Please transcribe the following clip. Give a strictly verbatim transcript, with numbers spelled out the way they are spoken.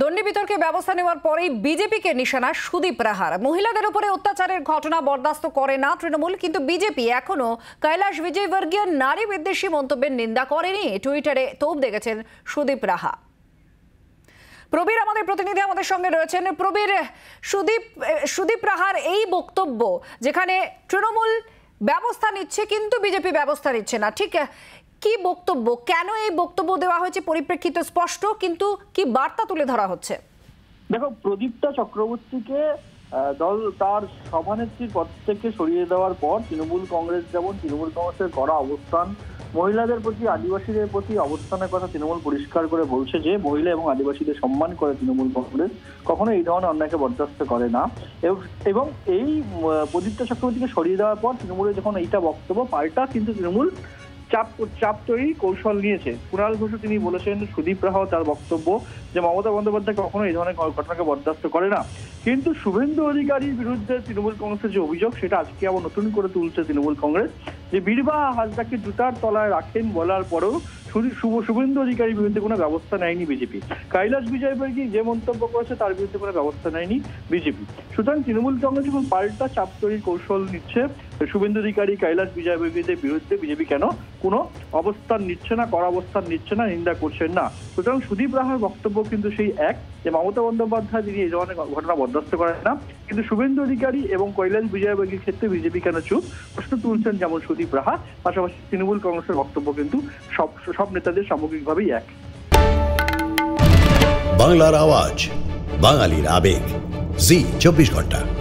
দণ্ডি বিতর্কে ব্যবস্থা নেওয়ার পরেই বিজেপিকে নিশানা সুদীপ রাহার। মহিলাদের উপরে অত্যাচারের ঘটনা বরদাস্ত করে না তৃণমূল, কিন্তু বিজেপি এখনো কৈলাশ বিজয়বর্গীয় নারী বিদ্বেষী মন্তব্যের নিন্দা করেনি। টুইটারে তোপ দেখেছেন সুদীপ রাহা। প্রবীর আমাদের প্রতিনিধি আমাদের সঙ্গে রয়েছেন। প্রবীর, সুদীপ সুদীপ রাহার এই বক্তব্য, যেখানে তৃণমূল ব্যবস্থা নিচ্ছে কিন্তু বিজেপি ব্যবস্থা নিচ্ছে না, ঠিক কি বক্তব্য? কেন এই বক্তব্য দেওয়া হয়েছে? পরিপ্রেক্ষিত স্পষ্ট, কিন্তু কি বার্তা তুলে ধরা হচ্ছে? দেখো, প্রদীপ্তা চক্রবর্তীকে দল তার সভানেত্রীর পদ থেকে সরিয়ে দেওয়ার পর তৃণমূল কংগ্রেস, যেমন তৃণমূল কংগ্রেসের করা অবস্থান, মহিলাদের প্রতি আদিবাসীদের প্রতি অবস্থানের কথা তৃণমূল পরিষ্কার করে বলছে যে মহিলা এবং আদিবাসীদের সম্মান করে তৃণমূল কংগ্রেস, কখনো এই ধরনের অন্যায়কে বরদাস্ত করে না। এবং এই প্রদীপ্তা চক্রবর্তীকে সরিয়ে দেওয়ার পর তৃণমূলের যখন এইটা বক্তব্য, পাল্টা কিন্তু তৃণমূল চাপ চাপ তৈরি কৌশল নিয়েছে। কুণাল ঘোষ তিনি বলেছেন, সুদীপ রাহা তার বক্তব্য যে মমতা বন্দ্যোপাধ্যায় কখনো এই ধরনের ঘটনাকে বরদাস্ত করে না। কিন্তু শুভেন্দু অধিকারীর বিরুদ্ধে তৃণমূল কংগ্রেসের যে অভিযোগ, সেটা আজকে আবার নতুন করে তুলছে তৃণমূল কংগ্রেস, যে বীরবা হাজরাকে জুতার তলায় রাখেন বলার পরেও শুভেন্দু অধিকারীর বিরুদ্ধে কোনো ব্যবস্থা নেয়নি বিজেপি। কৈলাশ বিজয়বর্গী যে মন্তব্য করেছে তার বিরুদ্ধে কোনো ব্যবস্থা নেয়নি বিজেপি। সুতরাং তৃণমূল কংগ্রেস এখন পাল্টা চাপ তৈরির কৌশল নিচ্ছে। শুভেন্দু অধিকারী, কৈলাশ বিজয়বর্গীদের বিরুদ্ধে বিজেপি কেন কোনো অবস্থান নিচ্ছে না, কড়া অবস্থান নিচ্ছে না, নিন্দা করছেন না। সুতরাং সুদীপ রাহার বক্তব্য কিন্তু সেই এক, যে মমতা বন্দ্যোপাধ্যায় তিনি এই ধরনের ঘটনা বরদাস্ত করেন না, কিন্তু শুভেন্দু অধিকারী এবং কৈলাশ বিজয়বর্গীর ক্ষেত্রে বিজেপি কেন চুপ, প্রশ্ন তুলছেন যেমন সুদীপ রাহা। পাশাপাশি তৃণমূল কংগ্রেসের বক্তব্য কিন্তু সব সব নেতাদের সামগ্রিকভাবেই এক। বাংলার আওয়াজ, বাঙালির আবেগ, জি চব্বিশ ঘন্টা।